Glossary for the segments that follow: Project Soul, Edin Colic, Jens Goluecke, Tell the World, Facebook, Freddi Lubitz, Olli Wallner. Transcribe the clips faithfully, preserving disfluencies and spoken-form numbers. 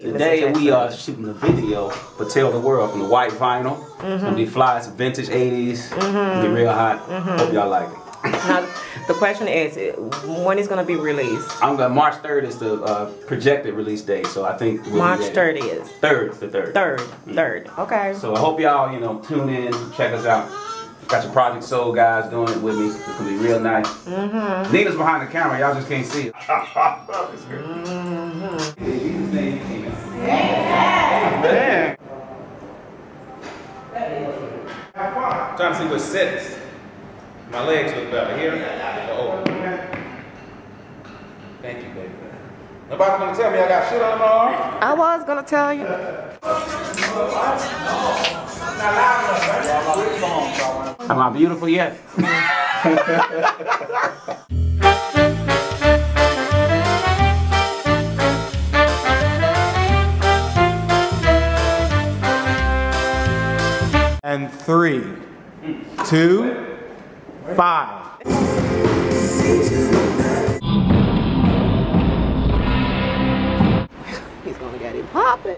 Today we are shooting a video for Tell the World from the white vinyl. Mm-hmm. It's gonna be fly, it's vintage eighties, mm-hmm. Be real hot. Mm-hmm. Hope y'all like it. Now, the question is, when is gonna be released? I'm gonna March third is the uh, projected release date, so I think we'll March thirtieth. Third, the third. Third, mm-hmm. Third. Okay. So I hope y'all, you know, tune in, check us out. Got your Project Soul guys doing it with me. It's gonna be real nice. Mm-hmm. Nina's behind the camera, y'all just can't see it. Mm-hmm. Yeah. I'm trying to see what sets. My legs look better here. Oh. Thank you, baby. Nobody's gonna tell me I got shit on my arm. I was gonna tell you. Am I beautiful yet? And three, two, five. He's gonna get it poppin'.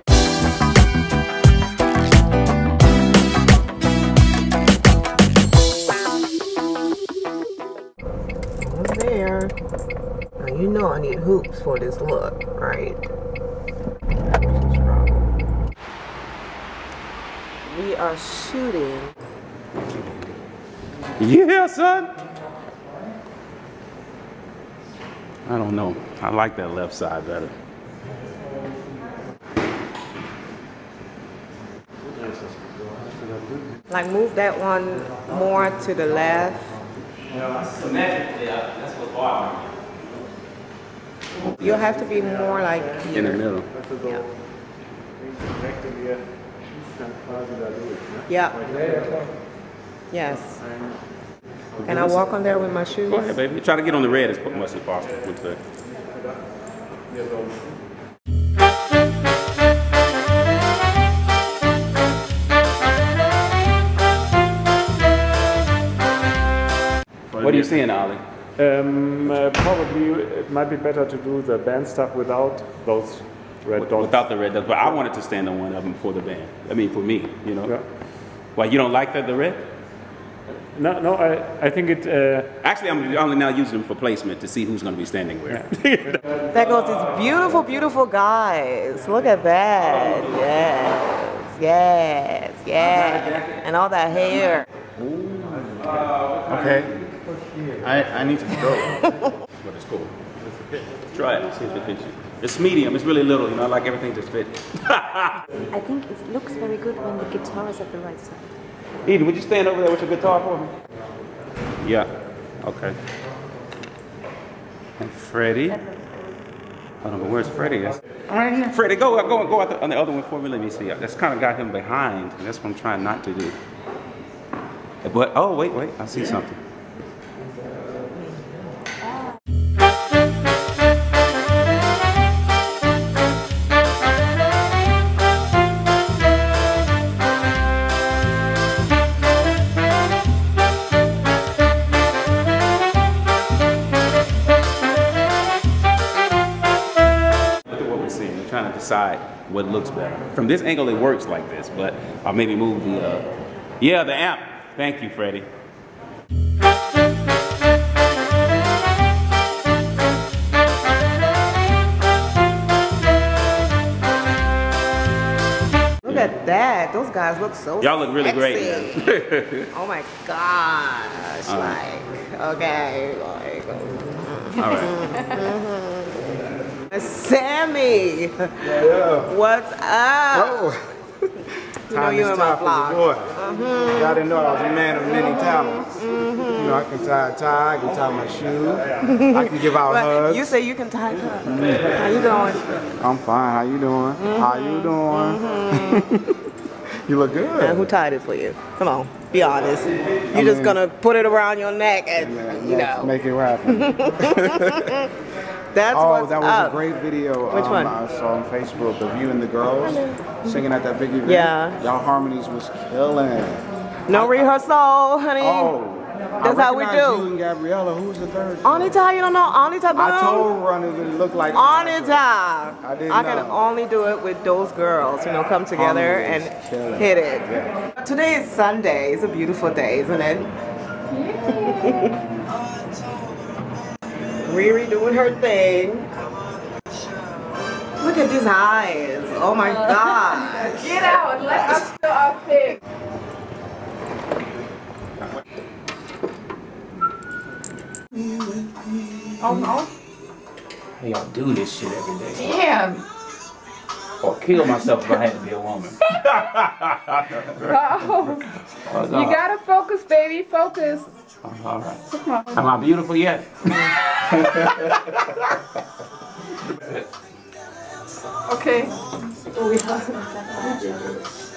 I'm there. Now you know I need hoops for this look, right? We are shooting. Yeah, son. I don't know. I like that left side better. Like move that one more to the left. You'll have to be more like here. In the middle. Yeah. Yeah. Yes. Can I walk on there with my shoes? Go ahead, baby. Try to get on the red as much as possible. What's that? What are you seeing, Ollie? Um, uh, probably it might be better to do the band stuff without those red dots. Without the red dots, but I wanted to stand on one of them for the band. I mean, for me, you know. Yeah. Why, you don't like that, the red? No, no, I, I think it... Uh, Actually, I'm only now using them for placement to see who's going to be standing where. Yeah. There goes these beautiful, beautiful guys. Look at that. Yes, yes, yes. And all that hair. Ooh. Okay. I, I need to go. But it's cool. Try it, see if it fits you. It's medium, it's really little, you know, I like everything to fit. I think it looks very good when the guitar is at the right side. Edin, would you stand over there with your guitar for me? Yeah, okay. And Freddi. I don't know, where's Freddi? Right here. Freddi, go up, go, go out the, on the other one for me, let me see. That's kind of got him behind, and that's what I'm trying not to do. But, oh, wait, wait, I see yeah. something. Trying to decide what looks better. From this angle, it works like this, but I'll maybe move the, uh, yeah, the amp. Thank you, Freddi. Look at that. Those guys look so Y'all look really sexy. Great. Oh my gosh. All right. Like, okay. Like, all right. Sammy, yeah. What's up? Oh. You know you in my vlog. Mm-hmm. Y'all didn't know I was a man of many talents. Mm-hmm. You know I can tie a tie, I can tie my shoe, I can give out hugs. You say you can tie up. How you doing? I'm fine. How you doing? Mm-hmm. How you doing? Mm-hmm. You look good. And who tied it for you? Come on, be honest. You're I just mean, gonna put it around your neck and yeah, you know make it happen. That's oh, that was up. a great video. Which um, one? I saw on Facebook, of you and the girls singing at that big event. Yeah. Y'all harmonies was killing. No I, rehearsal, honey. Oh, That's how we do. You and Gabriella, who's the third? Onita, you don't know Onita, girl? I told Ronnie that it looked like Onita. I didn't I know. Can only do it with those girls, you know, come together and hit it. Yeah. Today is Sunday. It's a beautiful day, isn't it? Riri doing her thing. Look at these eyes. Oh my God. Get out. Let us do our pick. Oh no. How y'all do this shit every day? Damn. Or kill myself if I had to be a woman. Oh. You gotta focus, baby. Focus. Oh, all right. Am I beautiful yet? Okay.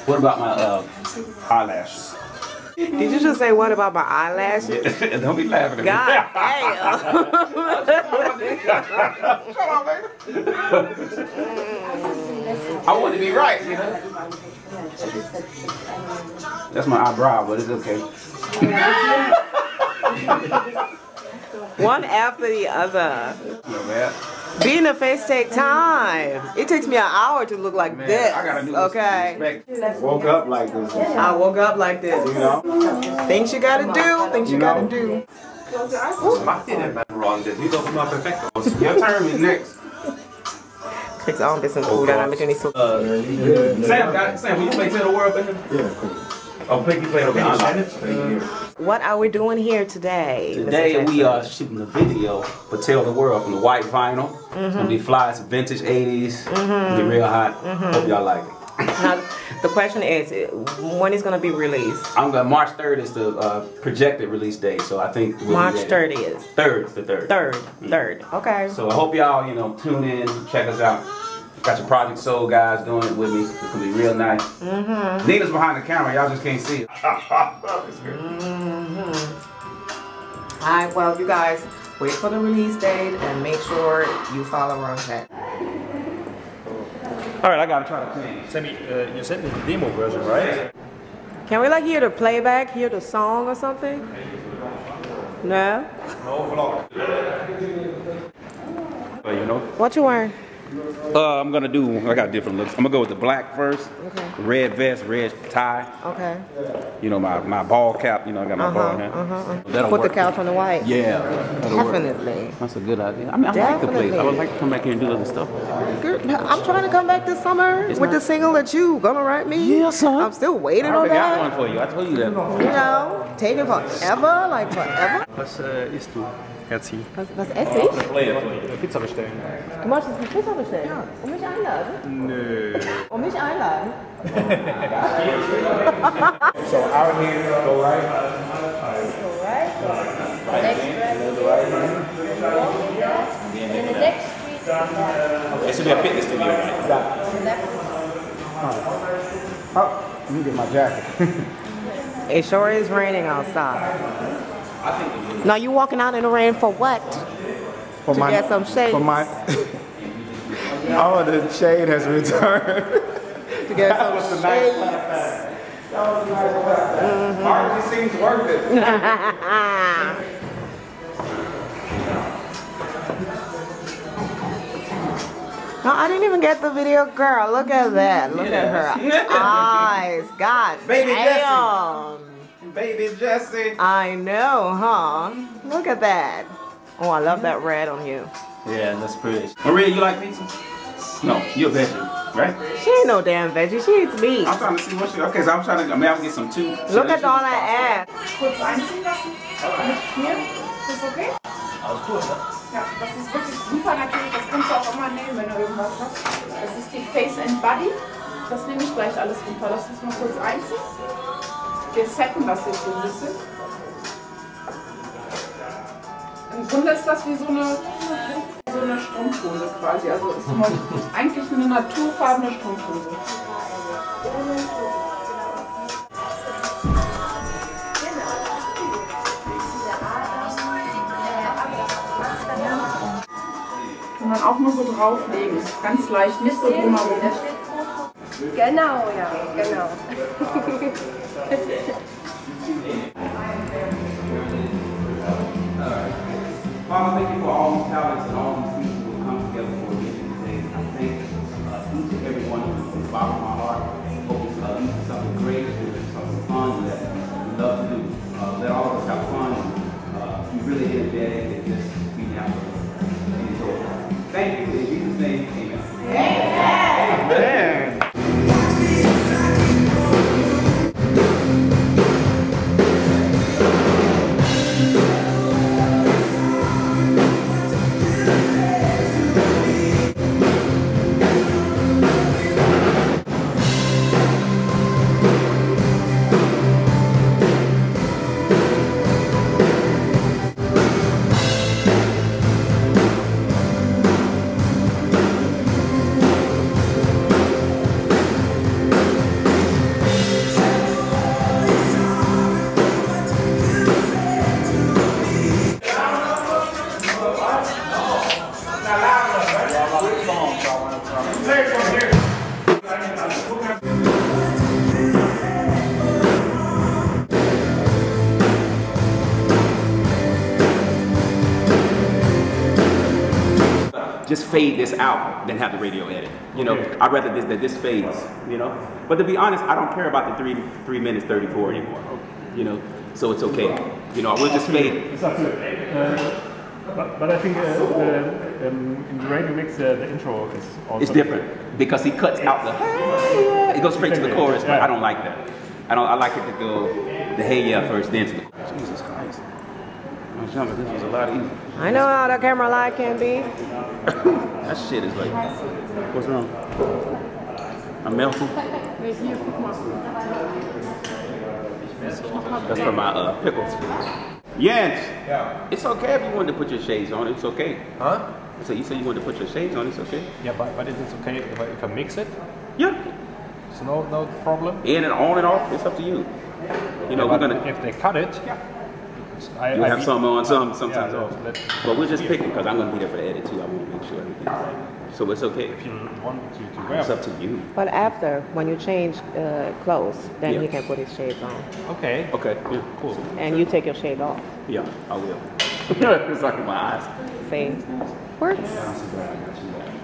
What about my uh, eyelashes? Did you just say what about my eyelashes? Don't be laughing at God me. Damn. I want to be right, you know. That's my eyebrow, but it's okay. One after the other. No, man. Being a face take time. It takes me an hour to look like Man, this. I gotta do okay. This woke up like this. I woke up like this. You know? Things you gotta do. Things you, you know? gotta do. My feet ain't nothing wrong with this. You don't come up and fix. Your turn is next. Fix on this and food. I'm making these so. Sam, got it. Sam, will you play Tell the World with him? Yeah. Oh, Pinky Play over here. What are we doing here today? Today we are shooting a video for Tell the World from the white vinyl. Mm-hmm. It's gonna be fly, it's vintage eighties. Mm-hmm. It'll be real hot. Mm-hmm. Hope y'all like it. Now, the question is, when is gonna be released? I'm gonna March third is the uh, projected release date, so I think we'll March thirtieth. Third, the third. Third, mm-hmm. third. Okay. So I hope y'all, you know, tune in, check us out. Got your Project Soul guys doing it with me. It's gonna be real nice. Mm-hmm. Nina's behind the camera, y'all just can't see it. Mm-hmm. Alright, well you guys, wait for the release date and make sure you follow on that. Alright, I gotta try to clean. Send me, uh, you sent me the demo version, right? Can we like hear the playback, hear the song or something? No? No vlog. But you know. What you wearing? Uh, I'm gonna do, I got different looks. I'm gonna go with the black first. Okay. Red vest, red tie. Okay. You know, my, my ball cap, you know, I got my uh-huh, ball cap. Uh-huh, uh-huh. That'll Put work. the couch on the white. Yeah. Definitely. Work. That's a good idea. I mean, I like the place. I would like to come back here and do other stuff. Good. I'm trying to come back this summer it's with the single that you gonna write me. Yeah, son. I'm still waiting on that. I already got one for you. I told you that. You know, taking forever, like forever. What's uh, is to? Herzi. Was, was esse ich? Eine Pizza bestellen. Du möchtest eine Pizza bestellen? Ja. Und mich einladen? Nö. Und mich einladen? So out here, go right. Go right. Next. In the next street. It should be a fitness studio. Yeah. Oh, let me get my jacket. It sure is raining outside. Now you walking out in the rain for what? For to my, get some shade. For my. Oh, the shade has returned. To get that some shade. Nice mm-hmm. Hardly seems worth it. No, I didn't even get the video, girl. Look at that. Look yes. at her eyes. God Baby damn. Jessie. Baby Jessie. I know, huh? Look at that. Oh, I love that red on you. Yeah, that's pretty. Maria, you like pizza? No, you're a veggie, right? She ain't no damn veggie. She eats meat. I'm trying to see what she. Okay, so I'm trying to. I mean, I'm gonna get some too. Look at all that ass. Here, das ist wirklich super natürlich. Das kannst du auch immer nehmen, wenn du irgendwas hast. Das ist die Face and Body. Das nehme ich gleich alles runter. Lass uns mal kurz einziehen. Wir setten das jetzt so ein bisschen. Im Grunde ist das wie so eine, so eine Strumpfhose quasi. Also ist immer eigentlich eine naturfarbene Strumpfhose. Kann man auch nur so drauflegen. Ganz leicht, nicht so drumherum. Genau, ja, genau. Father, thank you for all these talents and all these people who will come together for a vision today. I thank uh, each and every one of you from the bottom of my heart. Hope it's uh, leads to something great, something fun that we love to do. Uh, let all of us have fun. Uh, we really get a bed and just be natural and enjoy it. Thank you. In Jesus' name, amen. Amen. Amen. Just fade this out than have the radio edit. You know, yeah. I'd rather this, that this fades, you know? But to be honest, I don't care about the three, three minutes, thirty-four anymore, okay. You know? So it's okay. You know, I will just fade. It's up to you. Uh, but, but I think uh, uh, um, in the radio mix, uh, the intro is also... It's different because he cuts out the, hey, yeah. It goes straight to the chorus, but yeah. I don't like that. I don't, I like it to go the hey, yeah, first, then to the chorus. Jesus Christ. This was a lot easier. I know how the camera light can be. That shit is like, what's wrong? I'm melting. That's for my uh, pickles. Jens, yeah. It's okay if you wanted to put your shades on, it's okay. Huh? So you said you wanted to put your shades on, it's okay. Yeah, but, but it's okay if I, if I mix it? Yeah. It's no, no problem. In and on and off, it's up to you. You know, yeah, we're gonna. If they cut it, yeah. I, you I have beat, some on, some sometimes yeah, off. Let's, but we're just picking because I'm going to be there for the edit too. I want to make sure everything's right. So it's okay. If you want to, to wear it's up to you. But after, when you change uh, clothes, then yes. He can put his shades on. Okay. Okay. Yeah, cool. And you take your shade off. Yeah, I will. It's like my eyes. See, works.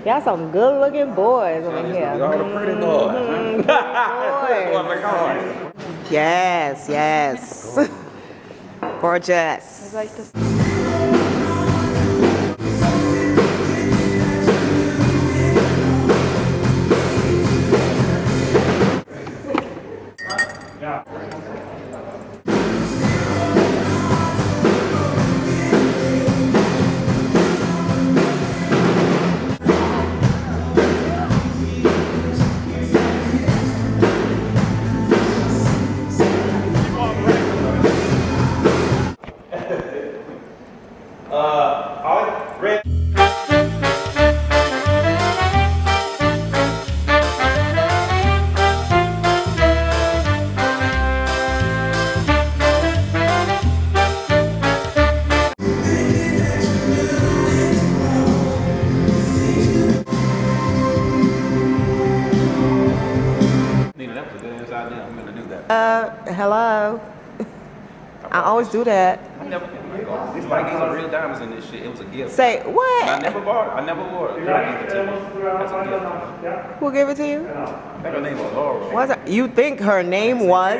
Y'all some good-looking boys over here. Y'all the pretty boys. Mm-hmm. Boys. Yes. Yes. Cool. Gorgeous. I like this. Hello. I always do that. I never. These like these are real diamonds in this shit. It was a gift. Say what? I never bought it. I never wore it. Yeah. It That's a gift. Yeah. Who gave it to you? I think her name was Laura. Was it? You think her name was?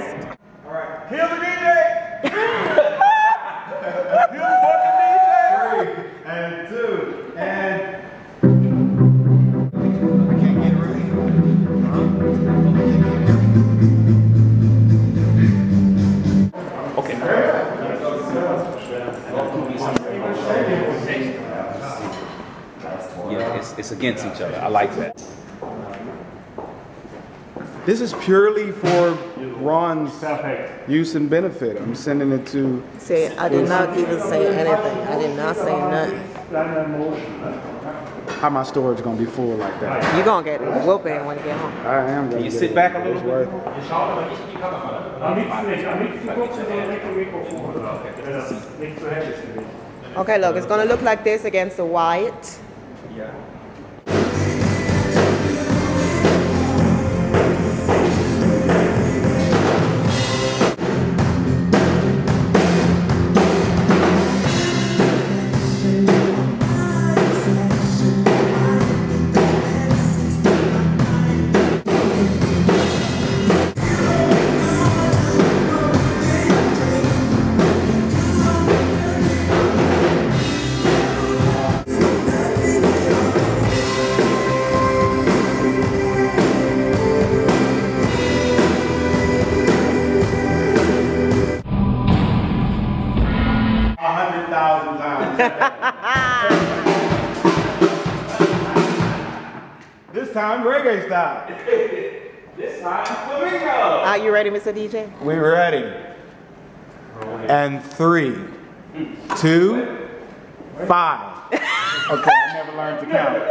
All right. Here's the D J. Here's the fucking D J. Three and two and. It's against each other. I like that. This is purely for Ron's use and benefit. I'm sending it to. See, I did not even say anything. I did not say nothing. How my storage gonna be full like that? You're gonna get whooping when you get home. I am. Can you sit back a little bit? Okay, look, it's gonna look like this against the white. Yeah. time reggae style. This time flamingo. Are you ready, Mister D J? We're ready. And three, two, five. Okay, I never learned to count.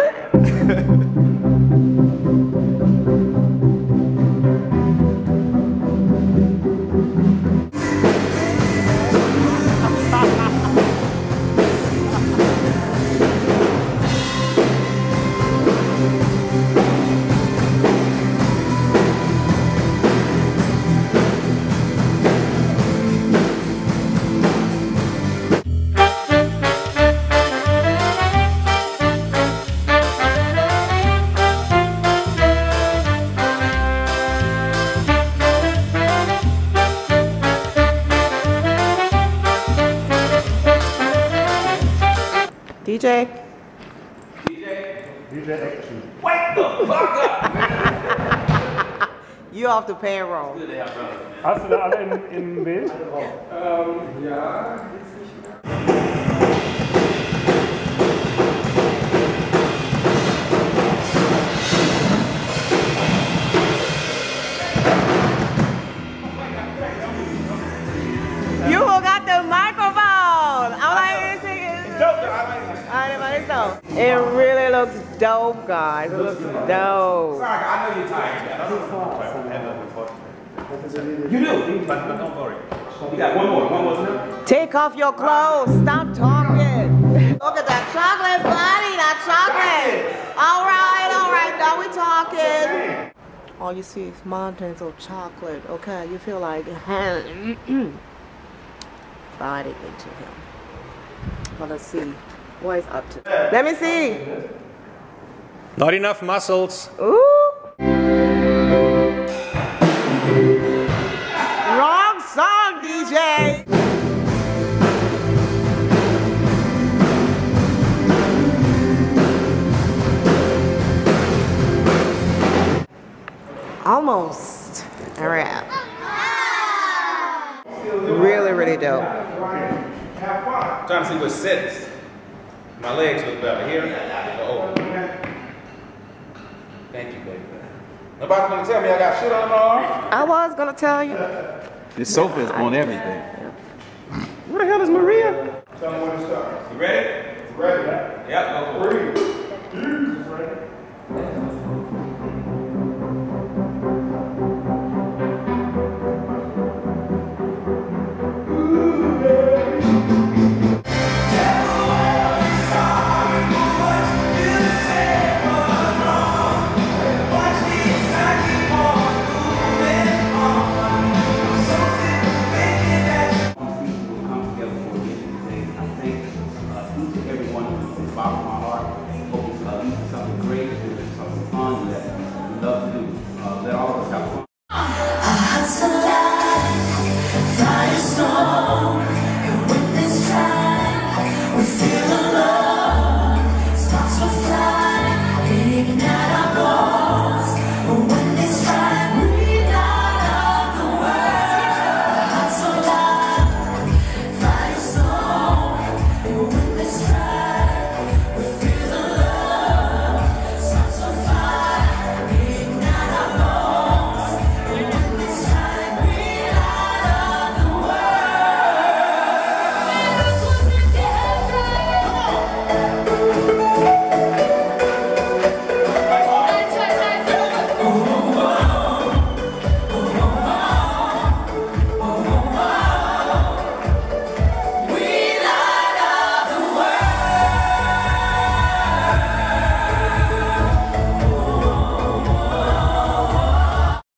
D J. D J. D J. Wake the fuck up, man. You off the payroll. Hast du da alle in Bild? Ähm, ja. You who got the microphone. I'm like, it really looks dope, guys. It looks dope. Frank, I know you're tired. You do, but don't worry. We got one more, one more. Take off your clothes. Stop talking. Look at that chocolate body, that chocolate. All right, all right. Now we're talking. All you see is mountains of chocolate. Okay, you feel like body into him. Well, let's see. What is up to? Let me see. Not enough muscles. Ooh. Wrong song, D J. Almost. All right. Really, really dope. I'm trying to see what sits. My legs look better here. Oh. Thank you, baby. Nobody's gonna tell me I got shit on my arm. I was gonna tell you. This sofa is on everything. Where the hell is Maria? Tell me when to start. You ready? It's ready. Right? Yep. Go for it. Jesus, ready. Something great to do, something fun that we love to do, uh, that all of us have fun.